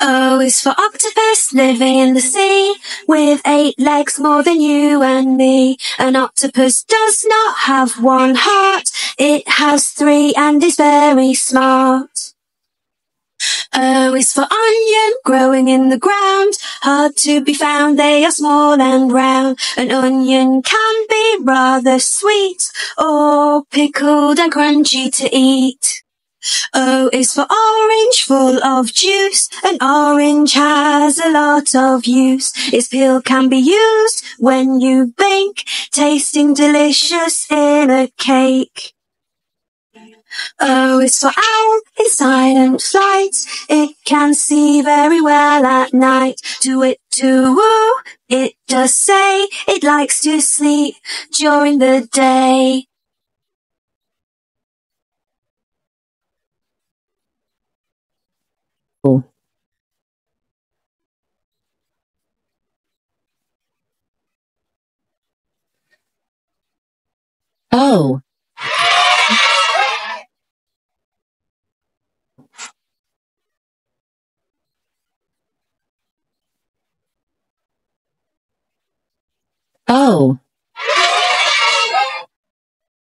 O is for octopus living in the sea, with 8 legs more than you and me. An octopus does not have 1 heart, it has 3 and is very smart. O is for onion growing in the ground, hard to be found, they are small and round. An onion can be rather sweet, or pickled and crunchy to eat. O is for orange, full of juice. An orange has a lot of use. Its peel can be used when you bake, tasting delicious in a cake. O is for owl in silent flight. It can see very well at night. To it, to woo, it does say it likes to sleep during the day. Oh. Oh. Oh.